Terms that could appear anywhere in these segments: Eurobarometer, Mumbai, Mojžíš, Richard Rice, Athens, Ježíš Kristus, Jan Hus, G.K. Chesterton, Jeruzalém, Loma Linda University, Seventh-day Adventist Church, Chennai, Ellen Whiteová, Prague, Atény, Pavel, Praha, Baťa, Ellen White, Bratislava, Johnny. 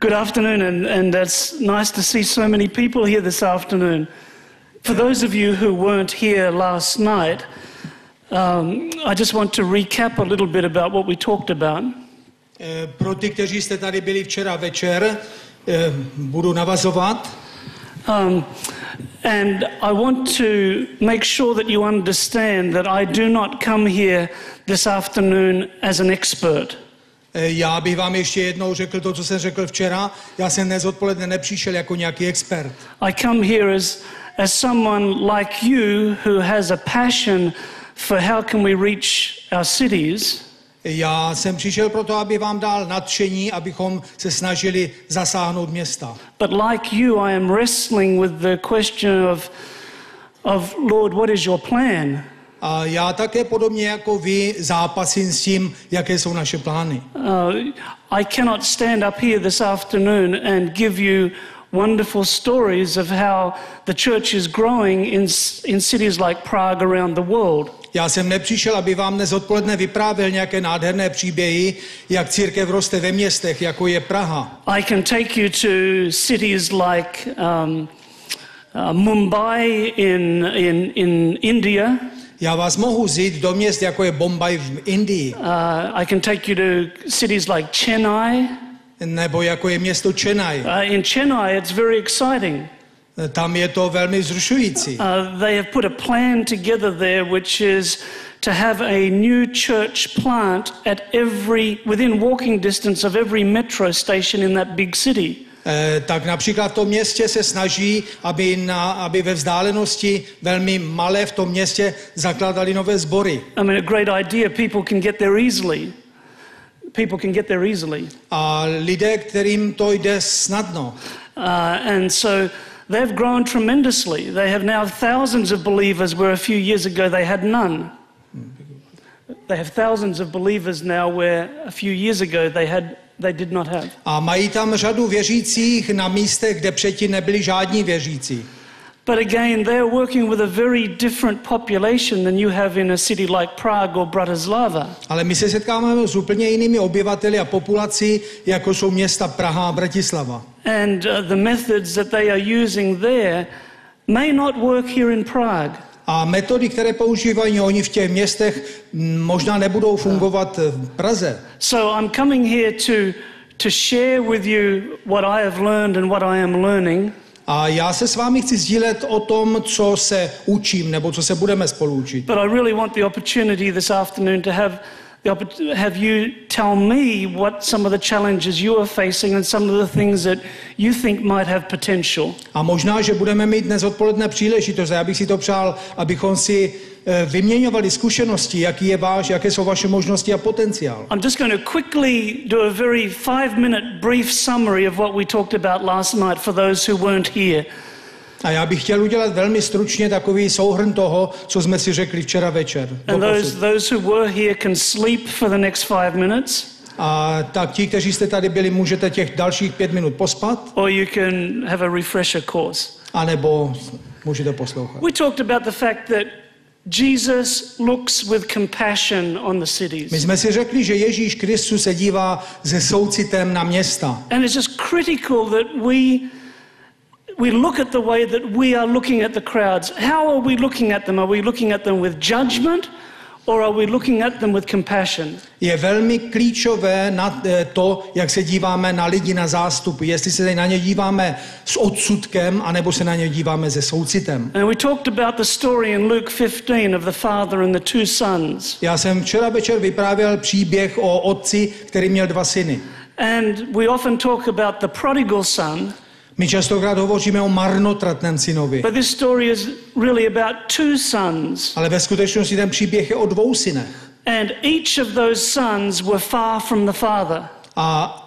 Good afternoon, and that's nice to see so many people here this afternoon. For those of you who weren't here last night, I just want to recap a little bit about what we talked about. Pro ty, kteří jste tady byli včera večer, budu navazovat. And I want to make sure that you understand that I do not come here this afternoon as an expert. Já bych vám ještě jednou řekl to, co jsem řekl včera. Já jsem dnes odpoledne nepřišel jako nějaký expert. I come here as someone like you who has a passion for how can we reach our cities. Já jsem přišel proto, aby vám dal nadšení, abychom se snažili zasáhnout města. But like you, I am wrestling with the question of Lord, what is your plan? A já také podobně jako vy zápasím s tím, jaké jsou naše plány. I cannot stand up here this afternoon and give you wonderful stories of how the church is growing in cities like Prague around the world. Já jsem nepřišel, aby vám dnes odpoledne vyprávěl nějaké nádherné příběhy, jak církev roste ve městech, jako je Praha. I can take you to cities like Mumbai in India. Já vás mohu vzít do měst, jako je Mumbai v Indii. I can take you to cities like Chennai. Nebo jako je město Chennai. In Chennai it's very exciting. Tam je to velmi vzrušující. They have put a plan together there which is to have a new church plant at every within walking distance of every metro station in that big city. Tak například v tom městě se snaží, aby ve vzdálenosti velmi malé v tom městě zakládali nové sbory. I mean, a great idea. People can get there easily. People can get there easily. A lidé, kterým to jde snadno. And so they've grown tremendously. They have now thousands of believers where a few years ago they had none. They have thousands of believers now where a few years ago they did not have. A mají tam řadu věřících na místech, kde předtím nebyli žádní věřící. But again, they are working with a very different population than you have in a city like Prague or Bratislava. Ale my se setkáváme s úplně jinými obyvateli a populací, jako jsou města Praha a Bratislava. And the methods that they are using there may not work here in Prague. A metody, které používají oni v těch městech, možná nebudou fungovat v Praze. So I'm coming here to share with you what I have learned and what I am learning. A já se s vámi chci sdílet o tom, co se učím, nebo co se budeme spolu učit. But I really want the opportunity this afternoon to have you tell me what some of the challenges you are facing and some of the things that you think might have potential. A možná, že budeme mít dnes odpoledne příležitost, a já bych si to přál, abychom si vyměňovali zkušenosti, jaké jsou vaše možnosti a potenciál. I'm just going to quickly do a very 5-minute brief summary of what we talked about last night for those who weren't here. A já bych chtěl udělat velmi stručně takový souhrn toho, co jsme si řekli včera večer. And those who were here can sleep for the next 5 minutes. A tak ti, kteří jste tady byli, můžete těch dalších 5 minut pospat. Or you can have a refresher course. A nebo můžete poslouchat. We talked about the fact that Jesus looks with compassion on the cities. My jsme si řekli, že Ježíš Kristus se dívá se soucitem na města. And it's just critical that we look at the way that we are looking at the crowds. How are we looking at them? Are we looking at them with judgment or are we looking at them with compassion? Je velmi klíčové na to, jak se díváme na lidi, na zástupy. Jestli se na ně díváme s odsudkem, anebo se na ně díváme se soucitem. And we talked about the story in Luke 15 of the father and the two sons. Já jsem včera večer vyprávěl příběh o otci, který měl 2 syny. And we often talk about the prodigal son. My častokrát hovoříme o marnotratném synovi. But this story is really about 2 sons. Ale ve skutečnosti ten příběh je o 2 synech. And each of those sons were far from the father. A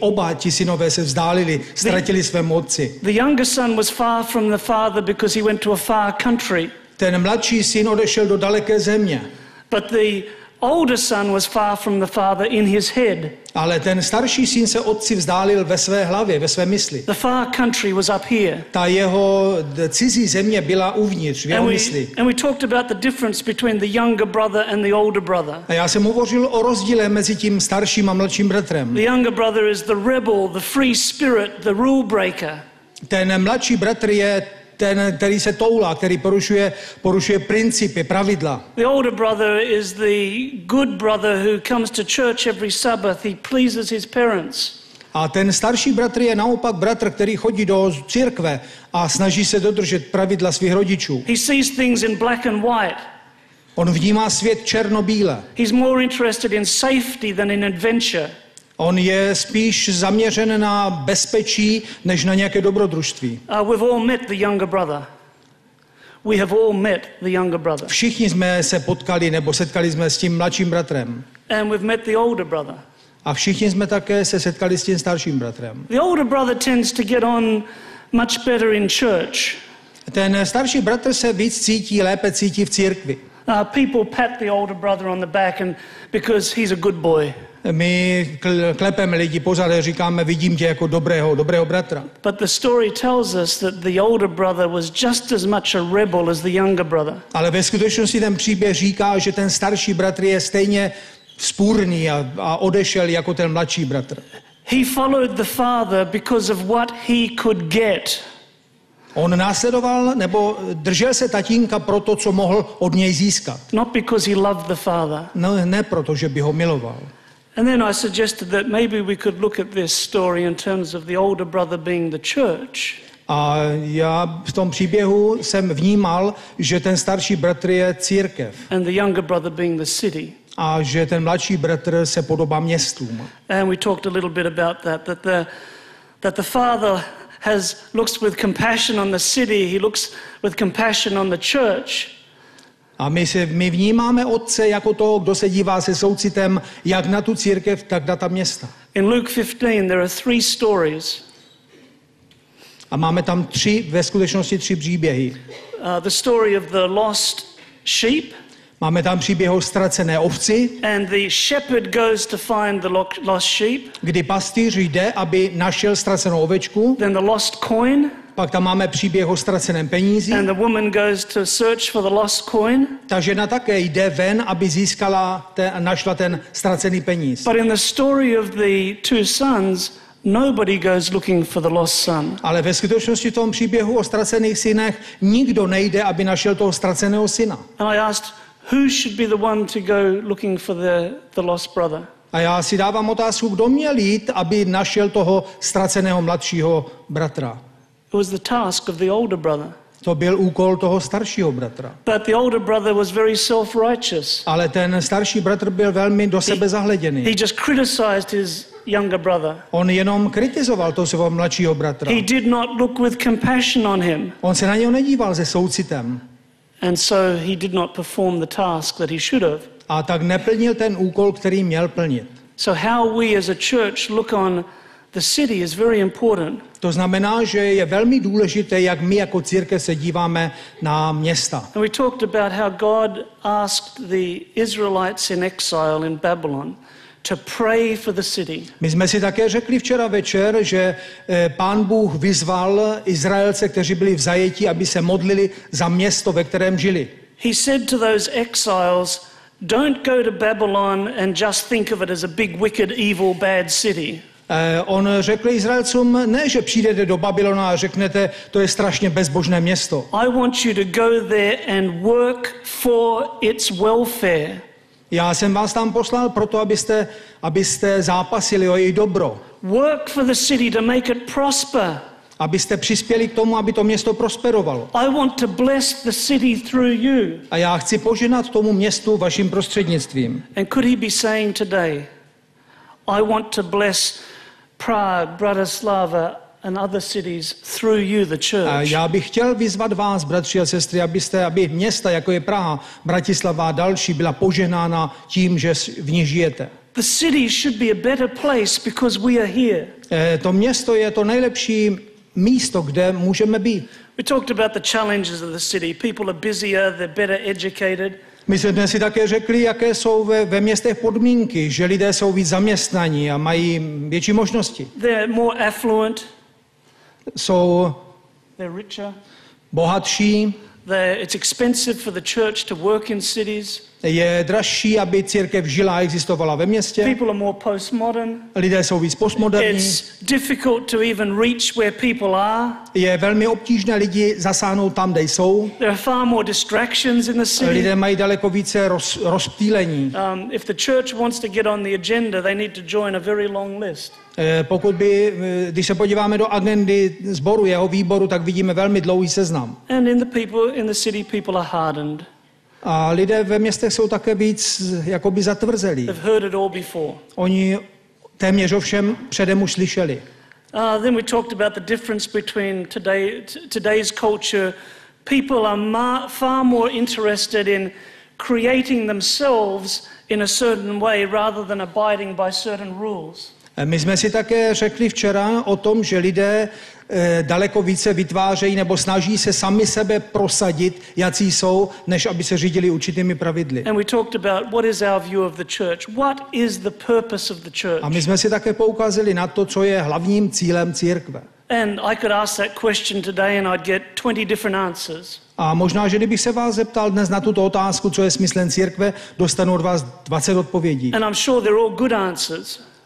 oba ti synové se vzdálili, ztratili svému otci. The younger son was far from the father because he went to a far country. Ten mladší syn odešel do daleké země. But the older son was far from the father in his head. Ale ten starší syn se otci vzdálil ve své hlavě, ve své mysli. The far country was up here. Ta jeho cizí země byla uvnitř, v jeho mysli. And we talked about the difference between the younger brother and the older brother. A já jsem hovořil o rozdíle mezi tím starším a mladším bratrem. The younger brother is the rebel, the free spirit, the rule breaker. Ten mladší bratr je ten, který se toulá, který porušuje principy, pravidla. The older brother is the good brother who comes to church every Sabbath. He pleases his parents. A ten starší bratr je naopak bratr, který chodí do církve a snaží se dodržet pravidla svých rodičů. He sees things in black and white. On vnímá svět černobíle. He's more interested in safety than in adventure. On je spíš zaměřen na bezpečí než na nějaké dobrodružství. We have all met the younger brother. Všichni jsme se potkali nebo setkali jsme s tím mladším bratrem. And we've met the older brother. A všichni jsme také se setkali s tím starším bratrem. The older brother tends to get on much better in church. Ten starší bratr se lépe cítí v církvi. People pat the older brother on the back and because he's a good boy. My klepeme lidi po zádech, říkáme, vidím tě jako dobrého bratra. But the story tells us that the older brother was just as much a rebel as the younger brother. Ale ve skutečnosti ten příběh říká, že ten starší bratr je stejně vzpůrný a odešel jako ten mladší bratr. He followed the father because of what he could get. On následoval nebo držel se tatínka proto, co mohl od něj získat. Not because he loved the father. No, ne proto, že by ho miloval. And then I suggested that maybe we could look at this story in terms of the older brother being the church. A já v tom příběhu jsem vnímal, že ten starší bratr je církev. And the younger brother being the city. A že ten mladší bratr se podobá městům. And we talked a little bit about that the father looks with compassion on the city, he looks with compassion on the church. A my vnímáme otce jako toho, kdo se dívá se soucitem jak na tu církev, tak na ta města. In Luke 15 there are three stories. A máme tam ve skutečnosti tři příběhy. The story of the lost sheep. Máme tam příběh o ztracené ovci. And the shepherd goes to find the lost sheep. Kdy pastýř jde, aby našel ztracenou ovečku. Then the lost coin. Pak tam máme příběh o ztraceném penízi. And the woman goes to search for the lost coin. Ta žena také jde ven, aby našla ten ztracený peníz. But in the story of the two sons, nobody goes looking for the lost son. Ale ve skutečnosti v tom příběhu o ztracených synech nikdo nejde, aby našel toho ztraceného syna. And I asked, who should be the one to go looking for the lost brother? A já si dávám otázku, kdo měl jít, aby našel toho ztraceného mladšího bratra. It was the task of the older brother. To byl úkol toho staršího bratra. But the older brother was very self-righteous. Ale ten starší bratr byl velmi do sebe zahleděný. He just criticized his younger brother. On jenom kritizoval toho svého mladšího bratra. He did not look with compassion on him. On se na něj nedíval se soucitem. And so he did not perform the task that he should have. A tak neplnil ten úkol, který měl plnit. So how we as a church look on the city is very important. To znamená, že je velmi důležité, jak my jako církev se díváme na města. And we talked about how God asked the Israelites in exile in Babylon to pray for the city. My jsme si také řekli včera večer, že Pán Bůh vyzval Izraelce, kteří byli v zajetí, aby se modlili za město, ve kterém žili. He said to those exiles, don't go to Babylon and just think of it as a big, wicked, evil, bad city. On řekl Izraelcům, ne, že přijdete do Babylona a řeknete, to je strašně bezbožné město. I want you to go there and work for its welfare. Já jsem vás tam poslal proto, abyste zápasili o její dobro. Work for the city to make it prosper. Abyste přispěli k tomu, aby to město prosperovalo. I want to bless the city through you. A já chci požehnat tomu městu vaším prostřednictvím. And could he be saying today, I want to bless Praha, Bratislava and other cities through you, the church. A já bych chtěl vyzvat vás, bratři a sestry, aby města, jako je Praha, Bratislava a další, byla požehnána tím, že v ní žijete. The city should be a better place because we are here. To město je to nejlepší místo, kde můžeme být. We talked about the challenges of the city. People are busier, they're better educated. My jsme si také řekli, jaké jsou ve městech podmínky, že lidé jsou víc zaměstnaní a mají větší možnosti. More affluent. Jsou richer. Bohatší. It's expensive for the church to work in cities. Je dražší, aby církev žila a existovala ve městě. People are more postmodern. Lidé jsou víc postmoderní. It's difficult to even reach where people are. Je velmi obtížné lidi zasáhnout tam, kde jsou. There are far more distractions in the city. Lidé mají daleko více rozptýlení. If the church wants to get on the agenda, they need to join a very long list. Když se podíváme do agendy sboru, jeho výboru, tak vidíme velmi dlouhý seznam. And in the city people are hardened. A lidé ve městech jsou také víc jakoby zatvrzelí. Oni téměř o všem předem už slyšeli. Then we talked about the difference between today's culture. People are far more interested in creating themselves in a certain way rather than abiding by certain rules. My jsme si také řekli včera o tom, že lidé daleko více vytvářejí nebo snaží se sami sebe prosadit, jací jsou, než aby se řídili určitými pravidly. A my jsme si také poukázali na to, co je hlavním cílem církve. A možná, že kdybych se vás zeptal dnes na tuto otázku, co je smyslem církve, dostanu od vás 20 odpovědí.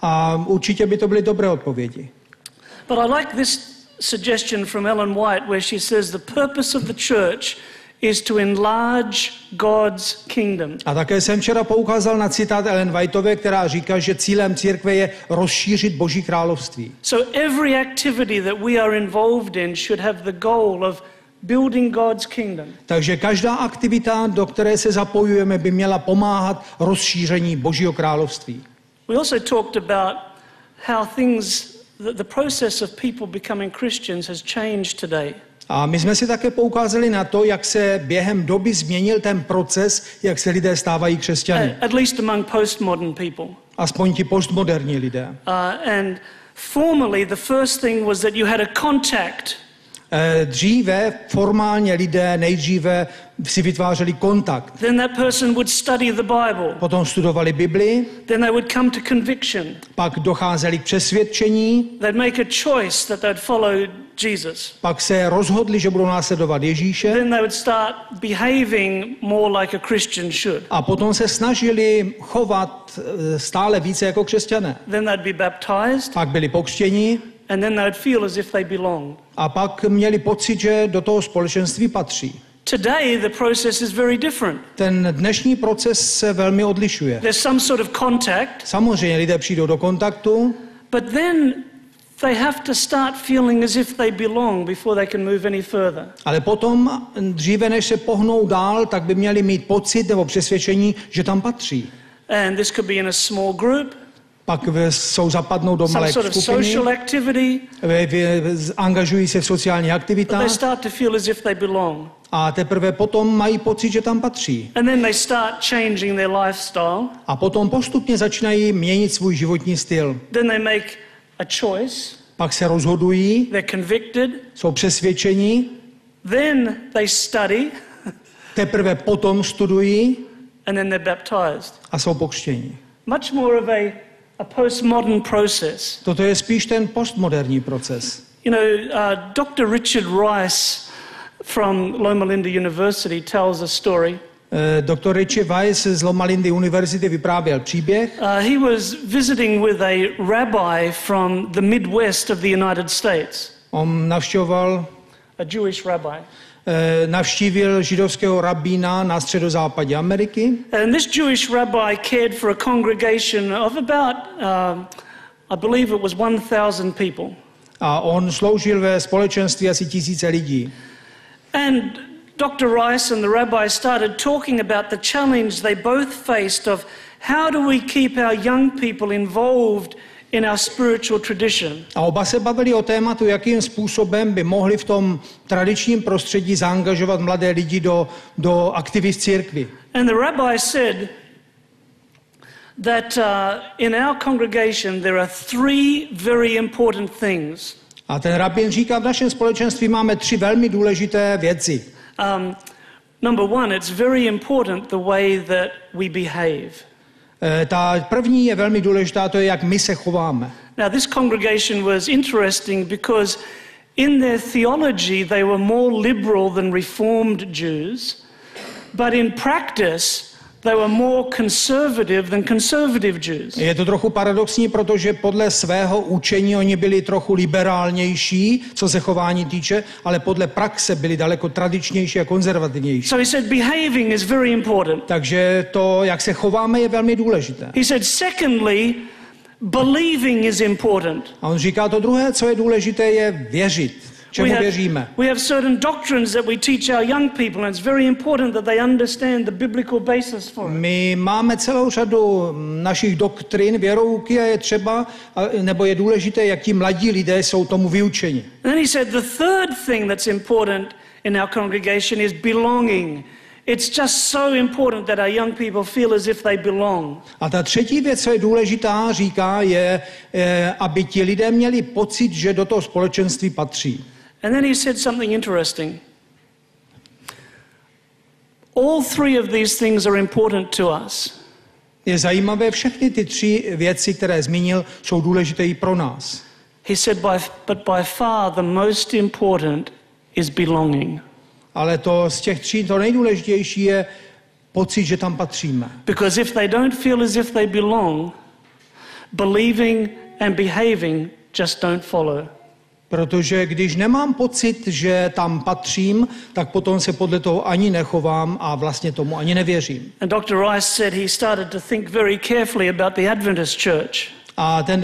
A určitě by to byly dobré odpovědi. But I like this suggestion from Ellen White where she says the purpose of the church is to enlarge God's kingdom. A také jsem včera poukázal na citát Ellen Whiteové, která říká, že cílem církve je rozšířit Boží království. So every activity that we are involved in should have the goal of building God's kingdom. Takže každá aktivita, do které se zapojujeme, by měla pomáhat rozšíření Božího království. We also talked about how the process of people becoming Christians has changed today. A my jsme si také poukázali na to, jak se během doby změnil ten proces, jak se lidé stávají křesťany. At least among postmodern people. Aspoň ti postmoderní lidé. And formerly the first thing was that you had a contact. Dříve formálně lidé nejdříve si vytvářeli kontakt. Then that person would study the Bible. Potom studovali Bibli. Then they would come to conviction. Pak docházeli k přesvědčení. They'd make a choice that they'd follow Jesus. Pak se rozhodli, že budou následovat Ježíše. Then they would start behaving more like a Christian should. A potom se snažili chovat stále více jako křesťané. Then they'd be baptized. Pak byli pokřtěni. And then they'd feel as if they belonged. A pak měli pocit, že do toho společenství patří. Today the process is very different. Ten dnešní proces se velmi odlišuje. There's some sort of contact. Samozřejmě lidé přijdou do kontaktu. But then they have to start feeling as if they belong before they can move any further. Ale potom, dříve než se pohnou dál, tak by měli mít pocit nebo přesvědčení, že tam patří. And this could be in a small group. Pak jsou zapadnou do malé skupiny, angažují se v sociální aktivitách a teprve potom mají pocit, že tam patří. A potom postupně začínají měnit svůj životní styl. Pak se rozhodují, jsou přesvědčeni, teprve potom studují a jsou pokřtěni. A postmodern process. Toto je spíš ten postmoderní proces. You know, Dr. Richard Rice from Loma Linda University tells a story. Dr. Richard Rice z Loma Linda University vyprávěl příběh. He was visiting with a rabbi from the Midwest of the United States. On navštěvoval a Jewish rabbi. Navštívil židovského rabína na středozápadě Ameriky. And this Jewish rabbi cared for a congregation of about I believe it was 1000 people. A on sloužil ve společenství asi 1000 lidí. And Dr. Rice and the rabbi started talking about the challenge they both faced of how do we keep our young people involved in our spiritual tradition. A oba se bavili o tématu, jakým způsobem by mohli v tom tradičním prostředí zaangažovat mladé lidi do aktivit církvy. And the rabbi said that in our congregation there are 3 very important things. A ten rabín říká, v našem společenství máme 3 velmi důležité věci. Number one, it's very important the way that we behave. Ta první je velmi důležitá, to je, jak my se chováme. Now this congregation was interesting because in their theology they were more liberal than Reformed Jews, but in practice they were more conservative than conservative Jews. Je to trochu paradoxní, protože podle svého učení oni byli trochu liberálnější, co se chování týče, ale podle praxe byli daleko tradičnější a konzervativnější. So he said behaving is very important. Takže to, jak se chováme, je velmi důležité. He said secondly, believing is important. A on říká to druhé, co je důležité, je věřit. We have certain doctrines that we teach our young people, and it's very important that they understand the biblical basis for it. My máme celou řadu našich doktrin, věrouky, a je třeba, nebo je důležité, jak ti mladí lidé jsou tomu vyučeni. Then he said the third thing that's important in our congregation is belonging. It's just so important that our young people feel as if they belong. A ta třetí věc, co je důležitá, říká, je, aby ti lidé měli pocit, že do toho společenství patří. And then he said something interesting. All three of these things are important to us. Je zajímavé, všechny ty tři věci, které zmínil, jsou důležité i pro nás. He said, but by far the most important is belonging. Ale to z těch tří, to nejdůležitější je pocit, že tam patříme. Because if they don't feel as if they belong, believing and behaving just don't follow. Protože když nemám pocit, že tam patřím, tak potom se podle toho ani nechovám a vlastně tomu ani nevěřím. And Dr. Rice said he started to think very carefully about the Adventist Church. A ten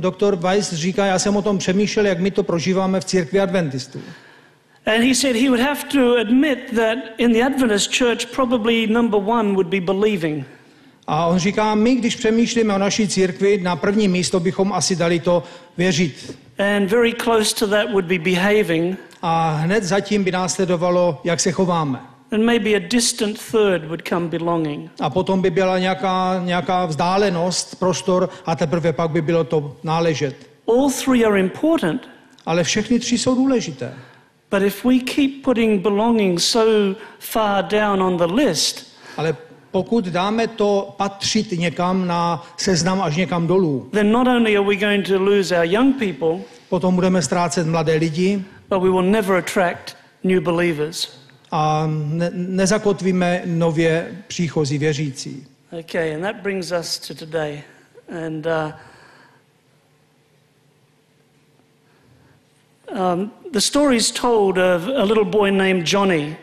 doktor Weiss říká, já jsem o tom přemýšlel, jak my to prožíváme v církvi adventistů. And he said he would have to admit that in the Adventist church probably number one would be believing. A on říká, my, když přemýšlíme o naší církvi, na první místo bychom asi dali to věřit. And very close to that would be behaving. A hned zatím by následovalo, jak se chováme. And maybe a distant third would come belonging. A potom by byla nějaká vzdálenost, prostor, a teprve pak by bylo to náležet. All three are important. Ale všechny tři jsou důležité. But if we keep putting belonging so far down on the list, ale pokud dáme to patřit někam na seznam až někam dolů, then not only are we going to lose our young people, potom budeme ztrácet mladé lidi, but we will never attract new believers. A nezakotvíme nově příchozí věřící. Okay, and that brings us to today. And the story is told of a little boy named Johnny.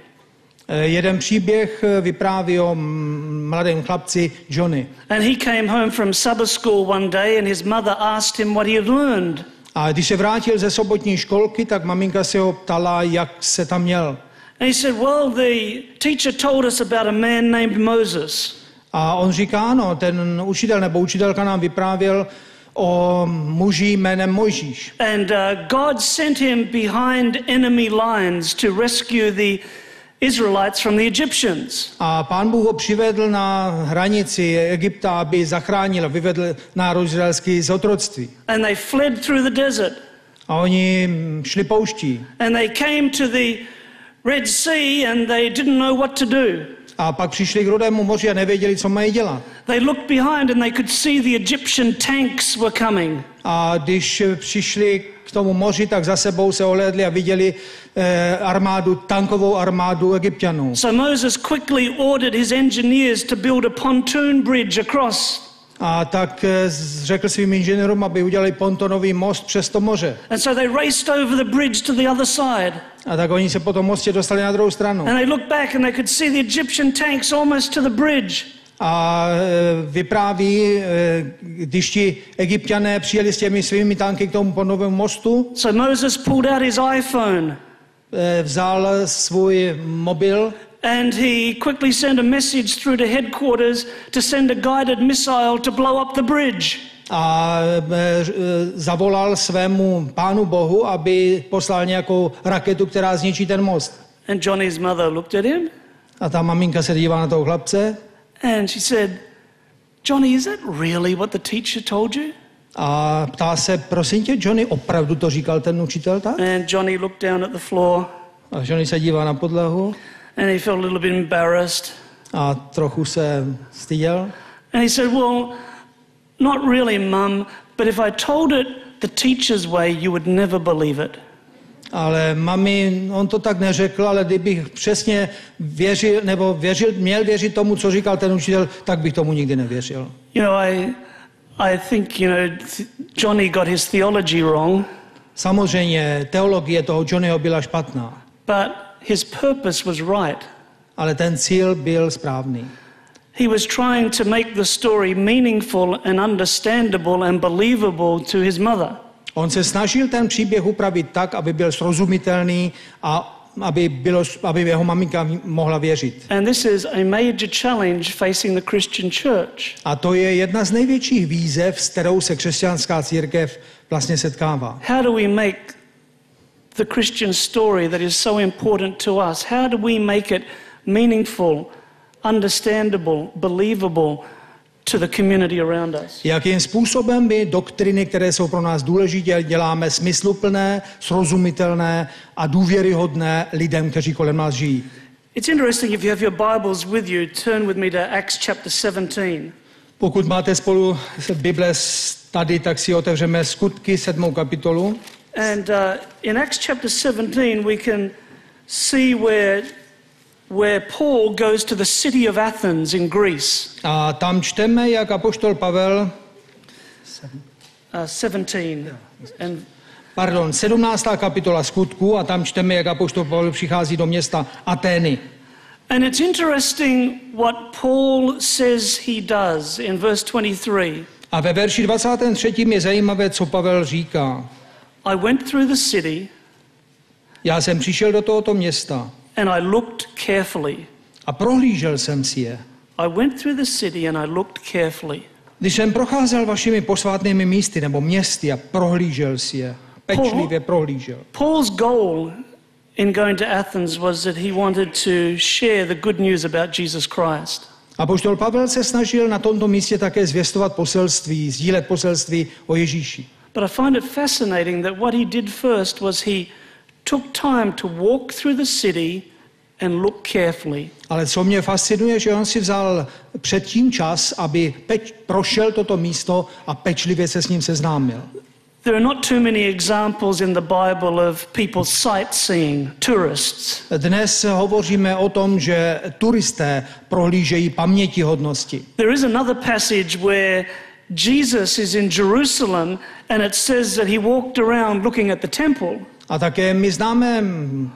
Jeden příběh vypráví o mladém chlapci Johnny. And he came home from Sabbath school one day and his mother asked him what he had learned. A když se vrátil ze sobotní školky, tak maminka se ho ptala, jak se tam měl. And he said, well, the teacher told us about a man named Moses. A on říká, no, ten učitel nebo učitelka nám vyprávěl o muži jménem Mojžíš. And God sent him behind enemy lines to rescue the Israelites from the Egyptians. A Pán Bůh ho přivedl na hranici Egypta, aby zachránil a vyvedl národ izraelský z otroctví. And they fled through the desert. A oni šli pouští. And they came to the Red Sea and they didn't know what to do. A pak přišli k Rudému moři a nevěděli, co mají dělat. They looked behind and they could see the Egyptian tanks were coming. A když přišli k tomu moři, tak za sebou se ohlédli a viděli tankovou armádu Egypťanů. So Moses quickly ordered his engineers to build a pontoon bridge across. A tak řekl svým inženýrům, aby udělali pontonový most přes to moře. And so they raced over the bridge to the other side. A tak oni se po tom mostě dostali na druhou stranu. And they looked back and they could see the Egyptian tanks almost to the bridge. A vypráví, když ti Egypťané přijeli s těmi svými tanky k tomu pontonovému mostu. So Moses pulled out his iPhone. Vzal svůj mobil. And he quickly sent a message through to headquarters to send a guided missile to blow up the bridge. A zavolal svému Pánu Bohu, aby poslal nějakou raketu, která zničí ten most. And Johnny's mother looked at him. A ta maminka se dívala na toho chlapce. And she said, Johnny, is that really what the teacher told you? A ptá se, prosím tě, Johnny, opravdu to říkal ten učitel tak? And Johnny looked down at the floor. A Johnny se dívá na podlahu. And he felt a little bit embarrassed. A trochu se styděl. And he said, well, not really, Mum, but if I told it the teacher's way, you would never believe it. Ale mami, on to tak neřekl, ale kdybych přesně věřil, nebo měl věřit tomu, co říkal ten učitel, tak bych tomu nikdy nevěřil. You know, I think, you know, Johnny got his theology wrong. Samozřejmě, teologie toho Johnnyho byla špatná. But his purpose was right. Ale ten cíl byl správný. He was trying to make the story meaningful and understandable and believable to his mother. On se snažil ten příběh upravit tak, aby byl srozumitelný a aby jeho maminka mohla věřit. And this is a major challenge facing the Christian church. A to je jedna z největších výzev, s kterou se křesťanská církev vlastně setkává. How do we make the Christian story that is so important to us? How do we make it meaningful, understandable, believable to the community around us? Jakým způsobem by doktriny, které jsou pro nás důležité, děláme smysluplné, srozumitelné a důvěryhodné lidem, kteří kolem nás žijí? It's interesting, if you have your Bibles with you, turn with me to Acts chapter 17. Pokud máte spolu Bible tady, tak si otevřeme Skutky 7. kapitolu. And in Acts chapter 17 we can see where Paul goes to the city of Athens in Greece. A tam čteme, jak apoštol Pavel 17. kapitola Skutků, a tam čteme, jak apoštol Pavel přichází do města Atény. And it's interesting what Paul says he does in verse 23. A ve verši 23. je zajímavé, co Pavel říká. I went through the city. Já jsem přišel do tohoto města. And I looked carefully. A prohlížel jsem si je. I went through the city and I looked carefully. Když jsem procházel vašimi posvátnými místy nebo městy a prohlížel si je, pečlivě prohlížel. Paul's goal in going to Athens was that he wanted to share the good news about Jesus Christ. Apoštol Pavel se snažil na tomto místě také zvěstovat poselství, sdílet poselství o Ježíši. But I find it fascinating that what he did first was he took time to walk through the city and look carefully. Ale co mě fascinuje, že on si vzal předtím čas, aby prošel toto místo a pečlivě se s ním seznámil. There are not too many examples in the Bible of people sightseeing, tourists. Dnes hovoříme o tom, že turisté prohlížejí pamětihodnosti. There is another passage where Jesus is in Jerusalem and it says that he walked around looking at the temple. A také my známe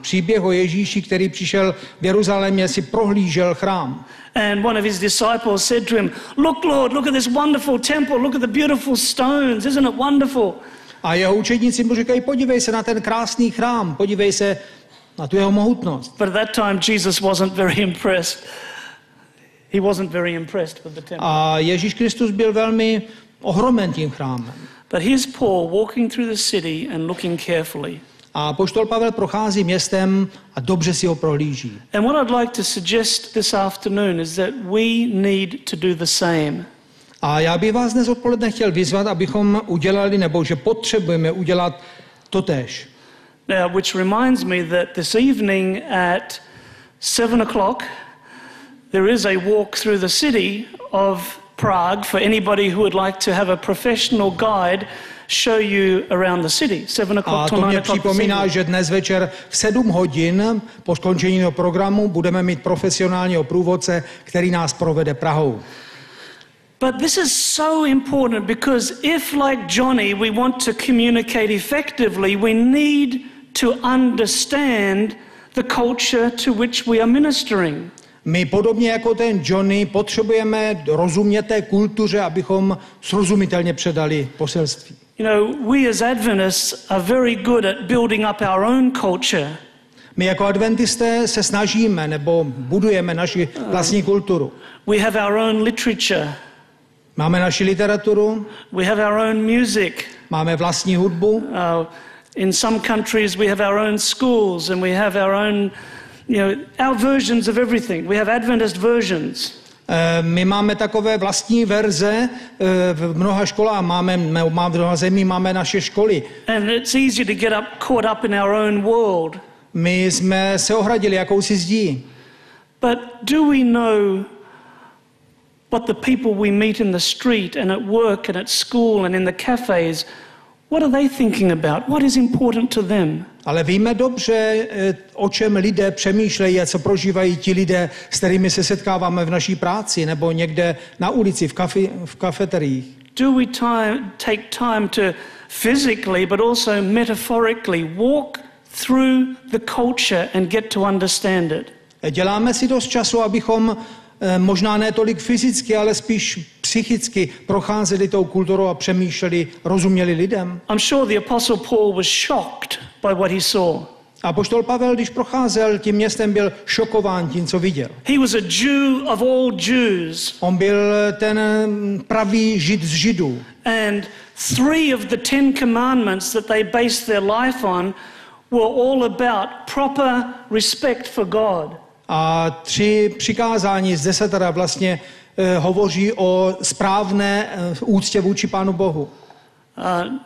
příběh o Ježíši, který přišel v Jeruzalémě, si prohlížel chrám. And one of his disciples said to him, "Look, Lord, look at this wonderful temple, look at the beautiful stones, isn't it wonderful?" A jeho učedníci mu říkají, podívej se na ten krásný chrám, podívej se na tu jeho mohutnost. But at that time Jesus wasn't very impressed. He wasn't very impressed with the temple. A Ježíš Kristus byl velmi ohromen tím chrámem. But here's Paul walking through the city and looking carefully. A apoštol Pavel prochází městem a dobře si ho prohlíží. And what I'd like to suggest this afternoon is that we need to do the same. A já bych vás dnes odpoledne chtěl vyzvat, abychom udělali, nebo že potřebujeme udělat totéž. Now, which reminds me that this evening at 7 o'clock there is a walk through the city of Prague for anybody who would like to have a professional guide show you around the city. 7 o'clock to 9 o'clock. A to mě připomíná, že dnes večer v 7 hodin po skončení programu budeme mít profesionálního průvodce, který nás provede Prahou. But this is so important because if, like Johnny, we want to communicate effectively, we need to understand the culture to which we are ministering. My podobně jako ten Johnny potřebujeme rozumět té kultuře, abychom srozumitelně předali poselství. You know, we as Adventists are very good at building up our own culture. My jako adventisté se snažíme nebo budujeme naši vlastní kulturu. We have our own literature. Máme naši literaturu. We have our own music. Máme vlastní hudbu. In some countries we have our own schools and we have our own, you know, our versions of everything. We have Adventist versions. My máme takové vlastní verze v mnoha školách, v mnoha zemí máme naše školy. And it's easy to get caught up in our own world. My jsme se ohradili jakousi zdí. But do we know what the people we meet in the street and at work and at school and in the cafes, what are they thinking about? What is important to them? Ale víme dobře, o čem lidé přemýšlejí a co prožívají ti lidé, s kterými se setkáváme v naší práci nebo někde na ulici, v kafeteriích. Do we take time to physically but also metaphorically walk through the culture and get to understand it? Děláme si dost času, abychom možná ne tolik fyzicky, ale spíš psychicky procházeli tou kulturou a přemýšleli, rozuměli lidem. I'm sure the apostle Paul was shocked by what he saw. Apoštol Pavel, když procházel tím městem, byl šokován tím, co viděl. He was a Jew of all Jews. On byl ten pravý Žid z Židů. And 3 of the 10 commandments that they based their life on were all about proper respect for God. A 3 přikázání z 10 vlastně hovoří o správné úctě vůči Pánu Bohu.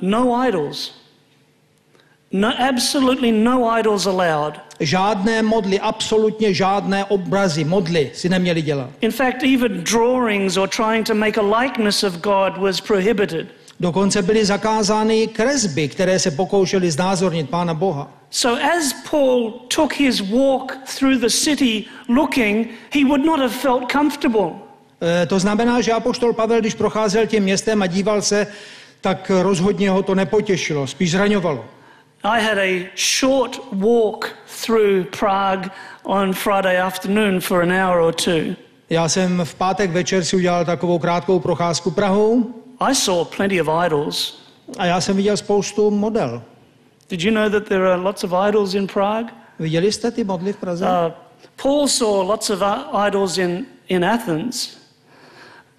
No idols. No, absolutely no idols allowed. Žádné modly, absolutně žádné obrazy, modly si neměli dělat. In fact, even drawings or trying to make a likeness of God was prohibited. Dokonce byly zakázány kresby, které se pokoušely znázornit Pána Boha. So as Paul took his walk through the city looking, he would not have felt comfortable. To znamená, že apoštol Pavel, když procházel tím městem a díval se, tak rozhodně ho to nepotěšilo, spíš zraňovalo. I had a short walk through Prague on Friday afternoon for an hour or two. Já jsem v pátek večer si udělal takovou krátkou procházku Prahou. I saw plenty of idols. A já jsem viděl spoustu model. Did you know that there are lots of idols in Prague? Viděli jste ty modly v Praze? Paul saw lots of idols in Athens,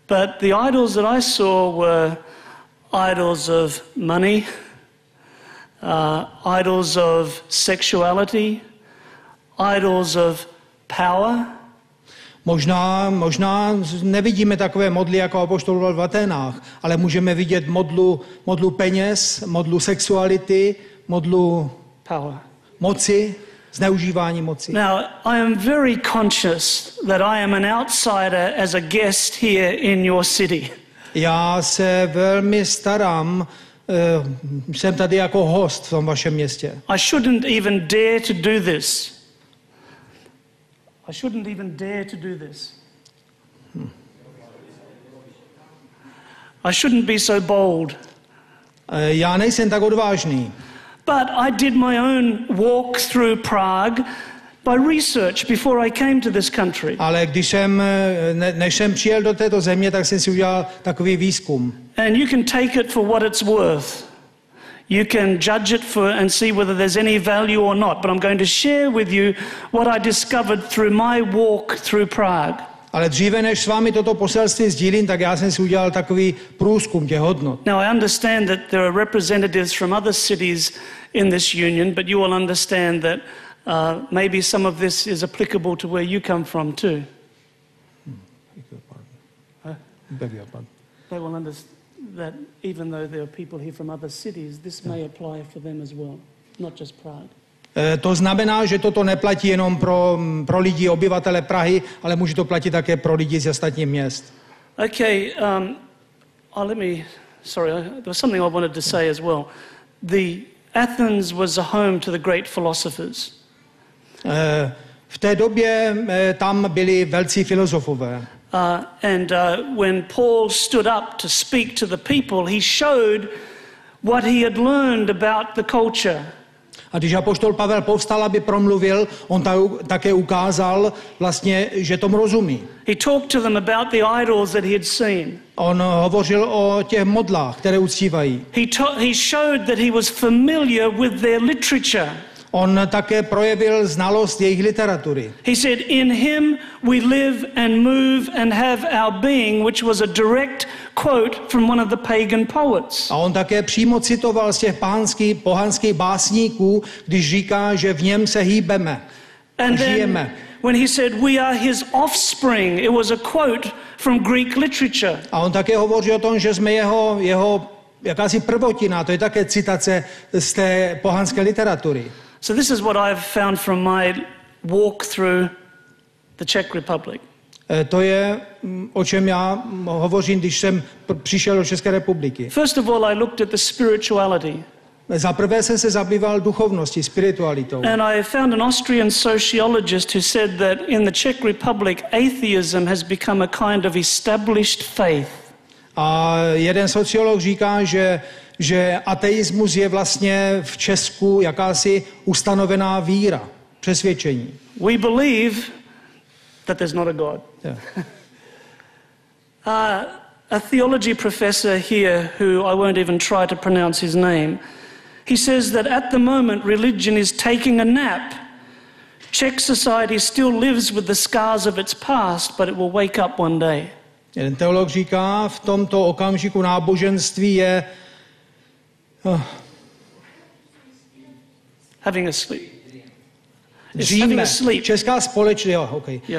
but the idols that I saw were idols of money, idols of sexuality, idols of power. Možná nevidíme takové modly, jako apoštol Pavel v Aténách, ale můžeme vidět modlu peněz, modlu sexuality, modlu power, moci, zneužívání moci. Now, I am very conscious that I am an outsider as a guest here in your city. Já se velmi starám, jsem tady jako host v tom vašem městě. I shouldn't even dare to do this. I shouldn't even dare to do this. I shouldn't be so bold. Já nejsem tak odvážný. But I did my own walk through Prague by research before I came to this country. Ale než jsem přijel do této země, tak jsem si udělal takový výzkum. And you can take it for what it's worth. You can judge it for and see whether there's any value or not, but I'm going to share with you what I discovered through my walk through Prague. Ale dříve, než s vámi toto poselství sdílím, tak já jsem si udělal takový průzkum těch hodnot. Now I understand that there are representatives from other cities in this union, but you will understand that maybe some of this is applicable to where you come from too. They will understand that even though there are people here from other cities, this may apply for them as well, not just Prague. To znamená, že toto neplatí jenom pro lidi, obyvatele Prahy, ale může to platit také pro lidi z ostatních měst. Okay, there was something I wanted to say as well. The Athens was a home to the great philosophers. V té době tam byli velcí filozofové. When Paul stood up to speak to the people, he showed what he had learned about the culture. A když apoštol Pavel povstal, aby promluvil, on také ukázal vlastně, že tomu rozumí. He talked to them about the idols that he had seen. On hovořil o těch modlách, které uctívají. He showed that he was familiar with their literature. On také projevil znalost jejich literatury. He said, "In him we live and move and have our being," which was a direct quote from one of the pagan poets. A on také přímo citoval z těch pohanských básníků, když říká, že v něm se hýbeme, žijeme. And then when he said, "We are his offspring," it was a quote from Greek literature. A on také hovoří o tom, že jsme jeho jakási prvotina, to je také citace z té pohanské literatury. So this is what I've found from my walk through the Czech Republic. To je, o čem já hovořím, když jsem přišel do České republiky. First of all, I looked at the spirituality. Za prvé jsem se zabýval duchovností, spiritualitou. And I found an Austrian sociologist who said that in the Czech Republic atheism has become a kind of established faith. A jeden sociolog říká, že ateismus je vlastně v Česku jakási ustanovená víra, přesvědčení. We believe that there's not a God. Yeah. A theology professor here, who I won't even try to pronounce his name, he says that at the moment religion is taking a nap. Czech society still lives with the scars of its past, but it will wake up one day. Jeden teolog říká, v tomto okamžiku náboženství je having a sleep.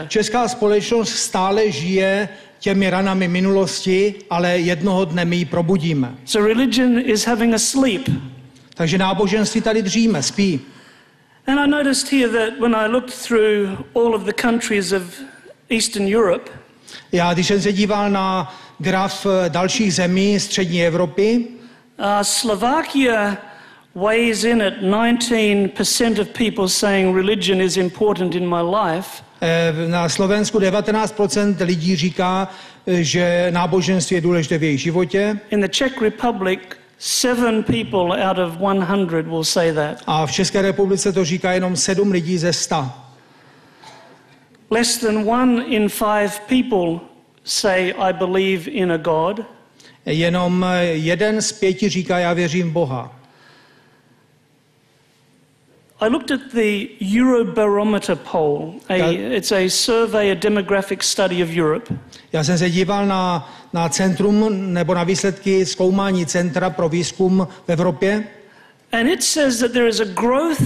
Česká společnost stále žije těmi ranami minulosti, ale jednoho dne my ji probudíme. So religion is having a sleep. Takže náboženství tady dříme, spí. And I noticed here that when I looked through all of the countries of Eastern Europe. Já, když jsem se díval na graf dalších zemí střední Evropy, Slovakia weighs in at 19% of people saying religion is important in my life. Na Slovensku 19% lidí říká, že náboženství je důležité v jejich životě. In the Czech Republic 7 people out of 100 will say that. A v České republice to říká jenom 7 lidí ze 100. Less than 1 in 5 people say I believe in a God. Jenom 1 z 5 říká, já věřím v Boha. I looked at the Eurobarometer poll. It's a survey, a demographic study of Europe. Já jsem se díval na centrum nebo na výsledky zkoumání Centra pro výzkum v Evropě. And it says that there is a growth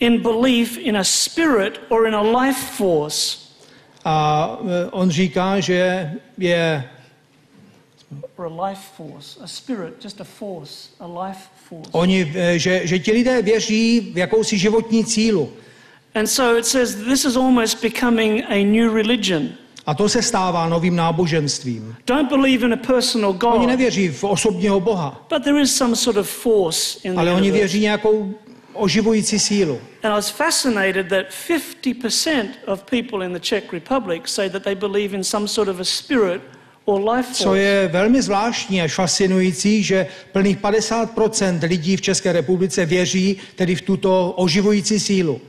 in belief in a spirit or in a life force. A on říká, že je or a life force, a spirit, just a force, a life force. Oni, že ti lidé věří v jakousi životní cílu. And so it says this is almost becoming a new religion. A to se stává novým náboženstvím. Don't believe in a personal God. Oni nevěří v osobního Boha. But there is some sort of force in the universe. Ale oni věří nějakou oživující sílu. And I was fascinated that 50% of people in the Czech Republic say that they believe in some sort of a spirit. Co je velmi zvláštní a fascinující, že plných 50% lidí v České republice věří tedy v tuto oživující sílu.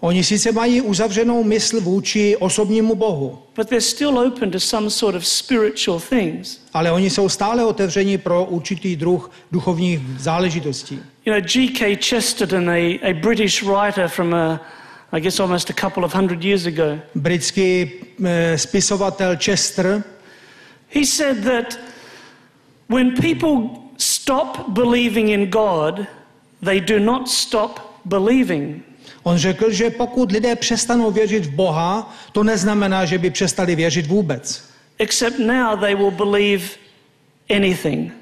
Oni sice mají uzavřenou mysl vůči osobnímu Bohu, ale oni jsou stále otevřeni pro určitý druh duchovních záležitostí. G.K. Chesterton, a British writer from I guess almost a couple of hundred years ago. Britský spisovatel Chester. He said that when people stop believing in God, they do not stop believing. On řekl, že pokud lidé přestanou věřit v Boha, to neznamená, že by přestali věřit vůbec. Except now they will believe anything.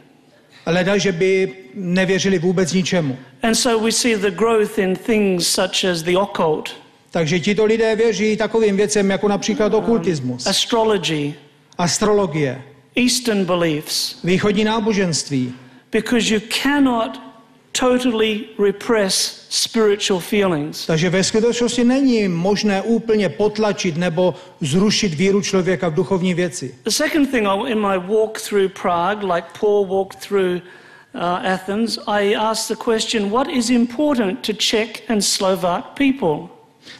Leda, že by nevěřili vůbec ničemu. And so we see the growth in things such as the occult. Takže tito lidé věří takovým věcem jako například okultismus. Astrology. Astrologie. Eastern beliefs. Východní náboženství. Because you cannot totally repress spiritual feelings. Takže ve skutečnosti není možné úplně potlačit nebo zrušit víru člověka v duchovní věci. The second thing in my walk through Prague, like Paul walked through Athens, I asked the question, what is important to Czech and Slovak people?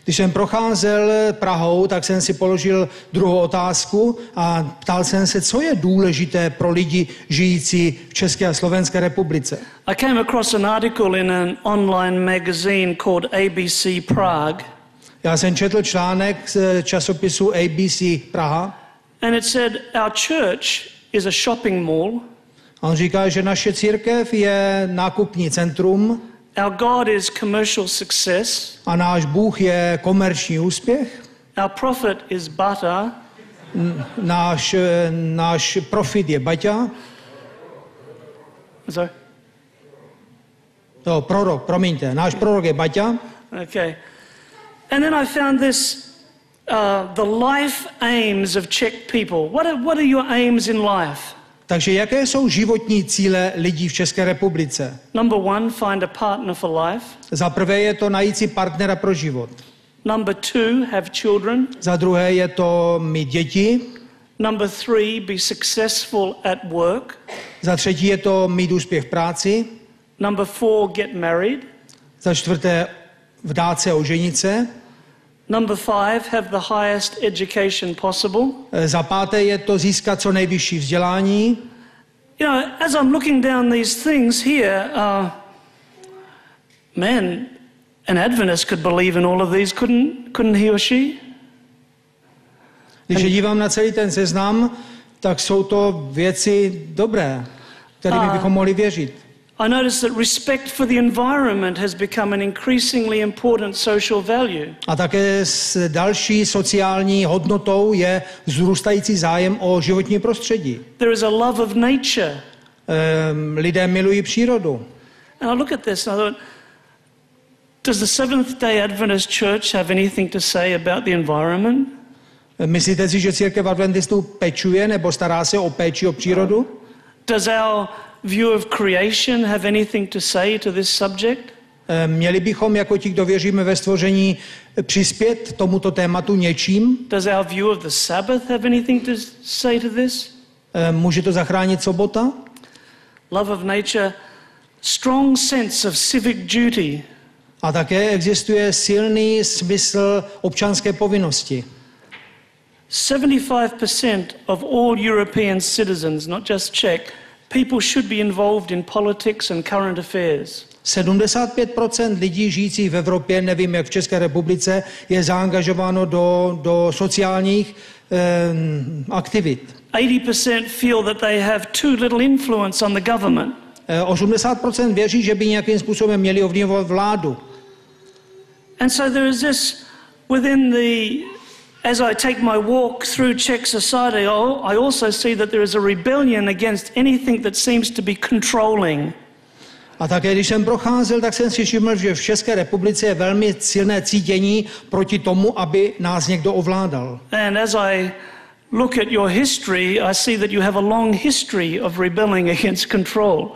Když jsem procházel Prahou, tak jsem si položil druhou otázku a ptal jsem se, co je důležité pro lidi žijící v České a Slovenské republice. I came across an article in an online magazine called ABC Prague. Já jsem četl článek z časopisu ABC Praha. And it said our church is a shopping mall. On říká, že naše církev je nákupní centrum. Our God is commercial success. A náš Bůh je komerční úspěch. Our prophet is Baťa. Náš profit je Baťa. Sorry. No, prorok, promiňte. Náš prorok je Baťa. Okay. And then I found this, the life aims of Czech people. What are your aims in life? Takže jaké jsou životní cíle lidí v České republice? Number one, find a partner for life. Za prvé je to najít si partnera pro život. Number two, have children. Za druhé je to mít děti. Number three, be successful at work. Za třetí je to mít úspěch v práci. Number four, get married. Za čtvrté vdát se, oženit se. Number five, have the highest education possible. Za páté je to získat co nejvyšší vzdělání. You know, as I'm looking down these things here, man, an Adventist could believe in all of these, couldn't he or she? Když se dívám na celý ten seznam, tak jsou to věci dobré, kterým bychom mohli věřit. I noticed that respect for the environment has become an increasingly important social value. A také s další sociální hodnotou je vzrůstající zájem o životní prostředí. There is a love of nature. Lidé milují přírodu. And I look at this and I thought, does the Seventh-day Adventist Church have anything to say about the environment? Myslíte si, že církev adventistů pečuje nebo stará se o péči o přírodu? Does our view of creation have anything to say to this subject? Měli bychom jako ti, kdo věříme ve stvoření, přispět tomuto tématu něčím? Does our view of the Sabbath have anything to say to this? Může to zachránit sobota? Love of nature, strong sense of civic duty. A také existuje silný smysl občanské povinnosti. 75% of all European citizens, not just Czech, people should be involved in politics and current affairs. 75% lidí žijících v Evropě, nevím jak v České republice, je zaangažováno do sociálních aktivit. 80% feel that they have too little influence on the government. 80% věří, že by nějakým způsobem měli ovlivňovat vládu. And so there is this within the as I take my walk through Czech society, I also see that there is a rebellion against anything that seems to be controlling. A také když jsem procházel, tak jsem si všiml, že v České republice je velmi silné cítění proti tomu, aby nás někdo ovládal. And as I look at your history, I see that you have a long history of rebelling against control.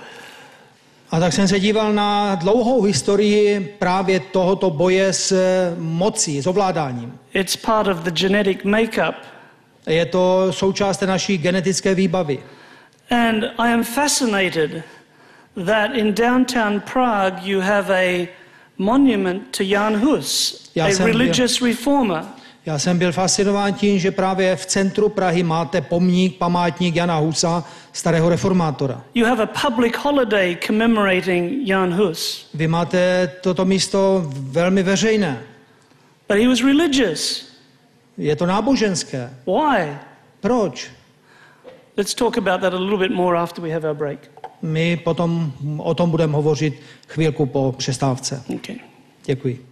A tak jsem se díval na dlouhou historii právě tohoto boje s mocí, s ovládáním. It's part of the genetic makeup. Je to součást naší genetické výbavy. And I am fascinated that in downtown Prague you have a monument to Jan Hus, a religious reformer. Já jsem byl fascinován tím, že právě v centru Prahy máte památník Jana Husa, starého reformátora. You have a public holiday commemorating Jan Hus. Vy máte toto místo velmi veřejné. But he was religious. Je to náboženské. Why? Proč? Let's talk about that a little bit more after we have our break. My potom o tom budeme hovořit chvílku po přestávce. Okay. Děkuji.